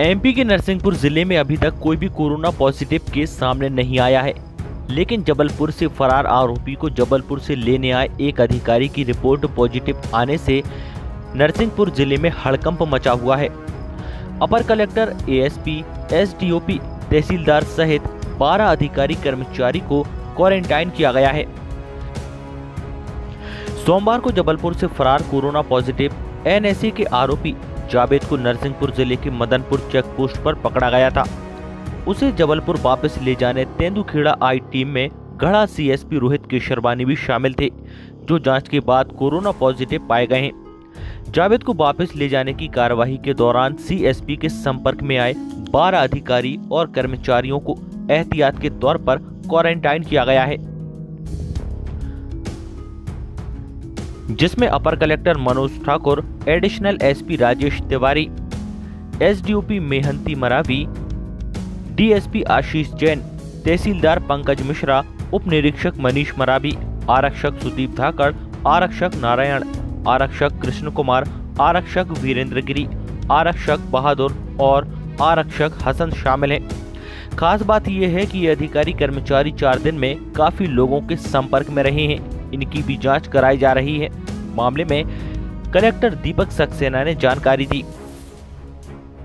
MP के नरसिंहपुर जिले में अभी तक कोई भी कोरोना पॉजिटिव केस सामने नहीं आया है, लेकिन जबलपुर से फरार आरोपी को जबलपुर से लेने आए एक अधिकारी की रिपोर्ट पॉजिटिव आने से नरसिंहपुर जिले में हड़कंप मचा हुआ है। अपर कलेक्टर, एएसपी, एसडीओपी, तहसीलदार सहित 12 अधिकारी कर्मचारी को क्वारंटाइन किया गया है। सोमवार को जबलपुर से फरार कोरोना पॉजिटिव एनएसए के आरोपी जावेद को नरसिंहपुर जिले के मदनपुर चेक पोस्ट पर पकड़ा गया था। उसे जबलपुर वापस ले जाने तेंदुखेड़ा आई टीम में गढ़ा सीएसपी रोहित केशवानी भी शामिल थे, जो जांच के बाद कोरोना पॉजिटिव पाए गए हैं। जावेद को वापस ले जाने की कार्यवाही के दौरान सीएसपी के संपर्क में आए 12 अधिकारी और कर्मचारियों को एहतियात के तौर पर क्वारंटाइन किया गया है, जिसमें अपर collector Manoj Thakur, additional SP Rajesh Tiwari, SDOP Mehanti Maravi, DSP Ashish Jain, तहसीलदार पंकज मिश्रा, उप निरीक्षक मनीष मरावी, आरक्षक सुदीप धाकड़, आरक्षक नारायण, आरक्षक कृष्ण कुमार, आरक्षक वीरेंद्र गिरी, आरक्षक बहादुर और आरक्षक हसन शामिल हैं। खास बात यह है कि ये अधिकारी कर्मचारी 4 दिन में काफी लोगों के संपर्क में रहे हैं। इनकी भी जांच कराई जा रही है। मामले में कलेक्टर दीपक सक्सेना ने जानकारी दी।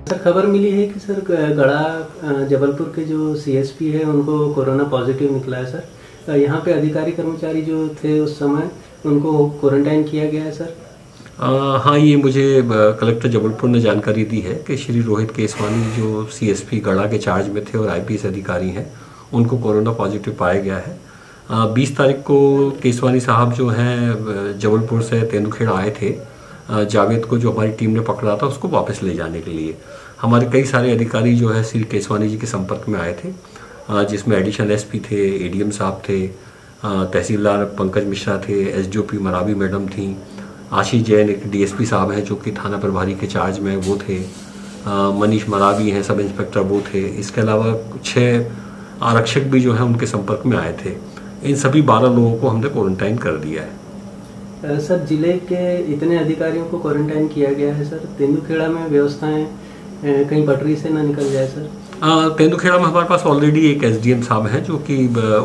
सर, खबर मिली है कि सर गढ़ा जबलपुर के जो सीएसपी है उनको कोरोना पॉजिटिव निकला है। सर, यहाँ पे अधिकारी कर्मचारी जो थे उस समय उनको क्वारंटाइन किया गया है। सर हाँ, ये मुझे कलेक्टर जबलपुर ने जानकारी दी है कि श्री रोहित केसवानी जो सीएसपी गढ़ा के चार्ज में थे और आईपीएस अधिकारी हैं, उनको कोरोना पॉजिटिव पाया गया है। 20 तारीख को केसवानी साहब जो हैं जबलपुर से तेंदुखेड़ा आए थे जावेद को, जो हमारी टीम ने पकड़ा था, उसको वापस ले जाने के लिए। हमारे कई सारे अधिकारी जो है श्री केसवानी जी के संपर्क में आए थे, जिसमें एडिशनल एसपी थे, एडीएम साहब थे, तहसीलदार पंकज मिश्रा थे, एसडीओपी मरावी मैडम थी, आशीष जैन एक डीएसपी साहब हैं जो कि थाना प्रभारी के चार्ज में वो थे, मनीष मरावी हैं सब इंस्पेक्टर, वो थे। इसके अलावा 6 आरक्षक भी जो हैं उनके संपर्क में आए थे। इन सभी 12 लोगों को हमने क्वारंटाइन कर दिया है। सर, जिले के इतने अधिकारियों को क्वारंटाइन किया गया है। सर, तेंदुखेड़ा में व्यवस्थाएं कहीं पटरी से ना निकल जाए। सर, तेंदुखेड़ा में हमारे पास ऑलरेडी एक एसडीएम साहब हैं जो कि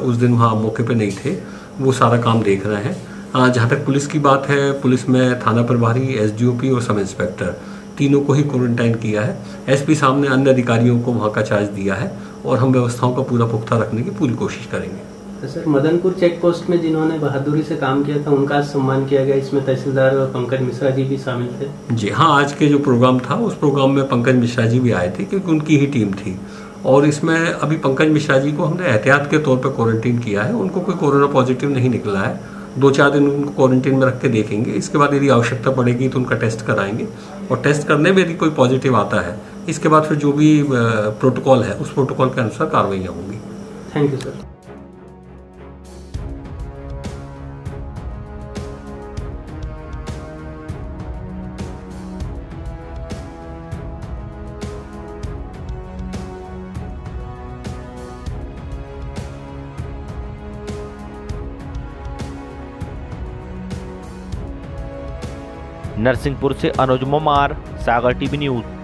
उस दिन वहाँ मौके पे नहीं थे, वो सारा काम देख रहे हैं। जहाँ तक पुलिस की बात है, पुलिस में थाना प्रभारी, एसडीओपी और सब इंस्पेक्टर तीनों को ही क्वारंटाइन किया है। एसपी साहब ने अन्य अधिकारियों को वहाँ का चार्ज दिया है और हम व्यवस्थाओं का पूरा पुख्ता रखने की पूरी कोशिश करेंगे। सर, मदनपुर चेक पोस्ट में जिन्होंने बहादुरी से काम किया था उनका सम्मान किया गया, इसमें तहसीलदार और पंकज मिश्रा जी भी शामिल थे। जी हाँ, आज के जो प्रोग्राम था उस प्रोग्राम में पंकज मिश्रा जी भी आए थे, क्योंकि उनकी ही टीम थी। और इसमें अभी पंकज मिश्रा जी को हमने एहतियात के तौर पर क्वारंटीन किया है। उनको कोई कोरोना पॉजिटिव नहीं निकला है। 2-4 दिन उनको क्वारंटीन में रख के देखेंगे। इसके बाद यदि आवश्यकता पड़ेगी तो उनका टेस्ट कराएंगे, और टेस्ट करने में यदि कोई पॉजिटिव आता है, इसके बाद फिर जो भी प्रोटोकॉल है उस प्रोटोकॉल के अनुसार कार्रवाइयाँ होंगी। Thank you sir. नरसिंहपुर से अनुज मुमार, सागर टीवी न्यूज़।